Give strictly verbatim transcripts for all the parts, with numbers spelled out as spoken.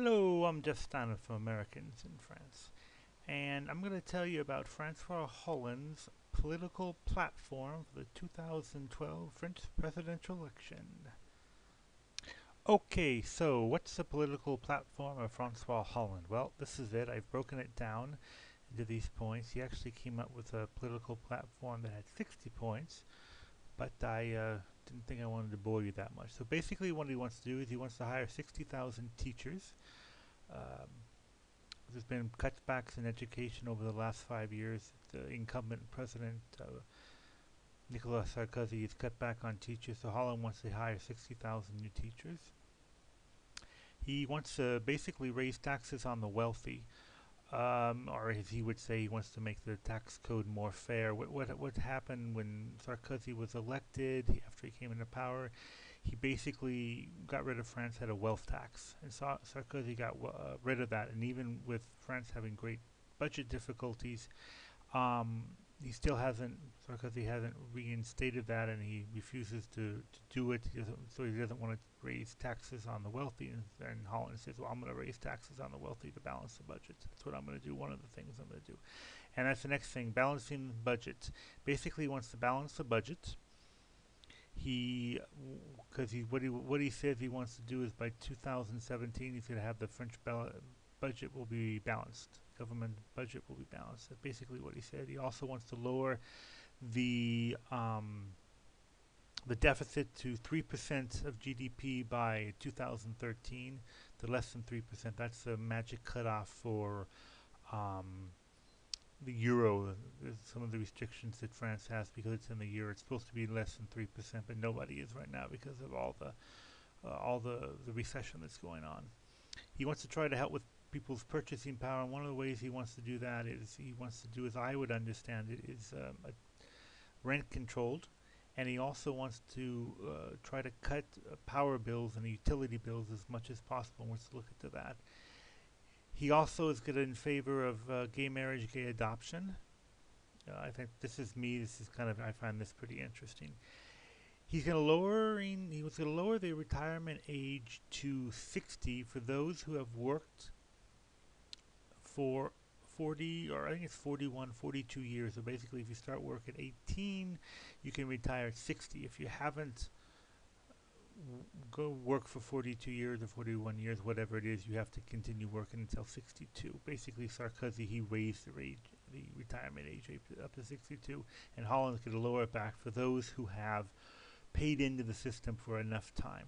Hello, I'm Jeff Steiner from Americans in France, and I'm going to tell you about François Hollande's political platform for the two thousand twelve French presidential election. Okay, so what's the political platform of François Hollande? Well, this is it. I've broken it down into these points. He actually came up with a political platform that had sixty points, but I uh, didn't think I wanted to bore you that much. So basically what he wants to do is he wants to hire sixty thousand teachers. Um, there's been cutbacks in education over the last five years. The incumbent president, uh, Nicolas Sarkozy, has cut back on teachers, so Hollande wants to hire sixty thousand new teachers. He wants to basically raise taxes on the wealthy, um, or as he would say, he wants to make the tax code more fair. What, what, what happened when Sarkozy was elected, he, after he came into power, he basically got rid of France, had a wealth tax, and Sa Sarkozy got uh, rid of that, and even with France having great budget difficulties, um, he still hasn't, Sarkozy hasn't reinstated that, and he refuses to, to do it, he so he doesn't want to raise taxes on the wealthy, and, and Hollande says, well, I'm going to raise taxes on the wealthy to balance the budget. That's what I'm going to do, one of the things I'm going to do. And that's the next thing, balancing the budget. Basically, he wants to balance the budget. He, because he, what he, what he says he wants to do is by two thousand seventeen, he's going to have the French budget will be balanced. Government budget will be balanced. That's basically what he said. He also wants to lower the um, the deficit to three percent of G D P by two thousand thirteen. To less than three percent. That's the magic cutoff for um, the euro. Some of the restrictions that France has because it's in the euro. It's supposed to be less than three percent, but nobody is right now because of all the uh, all the the recession that's going on. He wants to try to help with people's purchasing power, and one of the ways he wants to do that is he wants to do, as I would understand it, is um, a rent controlled, and he also wants to uh, try to cut uh, power bills and utility bills as much as possible, and wants to look into that. He also is good in favor of uh, gay marriage, gay adoption. Uh, I think this is me, this is kind of, I find this pretty interesting. He's going to lower. In, he was going to lower the retirement age to sixty for those who have worked for forty, or I think it's forty-one, forty-two years. So basically, if you start work at eighteen, you can retire at sixty. If you haven't go work for forty-two years or forty-one years, whatever it is, you have to continue working until sixty-two. Basically, Sarkozy, he raised the, age, the retirement age up to sixty-two, and Hollande's going to lower it back for those who have paid into the system for enough time.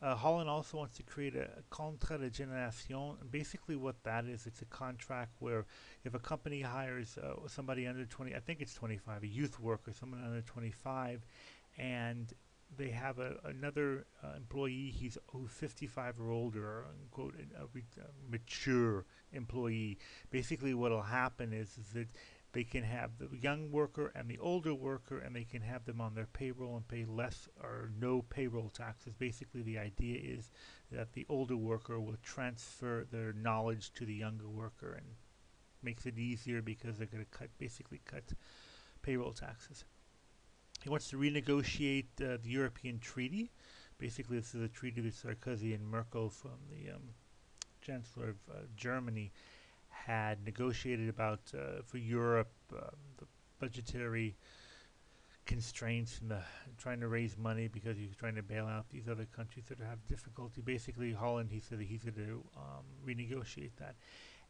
Uh, Hollande also wants to create a, a contrat de generation. Basically what that is, it's a contract where if a company hires uh, somebody under twenty, I think it's twenty-five, a youth worker, someone under twenty-five, and they have a, another uh, employee he's who's fifty-five or older, or unquote, a, a mature employee. Basically what will happen is, is that they can have the young worker and the older worker, and they can have them on their payroll and pay less or no payroll taxes. Basically, the idea is that the older worker will transfer their knowledge to the younger worker, and makes it easier because they're going to cut, basically cut payroll taxes. He wants to renegotiate uh, the European treaty. Basically, this is a treaty that Sarkozy and Merkel from the um, Chancellor of uh, Germany had negotiated about uh, for Europe, um, the budgetary constraints and the trying to raise money because he's trying to bail out these other countries that have difficulty. Basically, Hollande, he said that he's going to um, renegotiate that.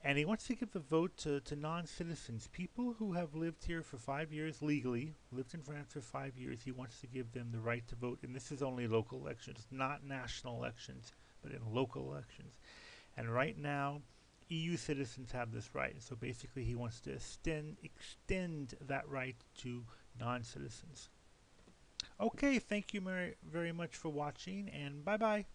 And he wants to give the vote to, to non-citizens, people who have lived here for five years legally, lived in France for five years. He wants to give them the right to vote. And this is only local elections, not national elections, but in local elections. And right now, E U citizens have this right, so basically he wants to extend, extend that right to non-citizens. Okay, thank you very, very much for watching, and bye-bye.